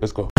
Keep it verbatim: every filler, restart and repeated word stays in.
Let's go.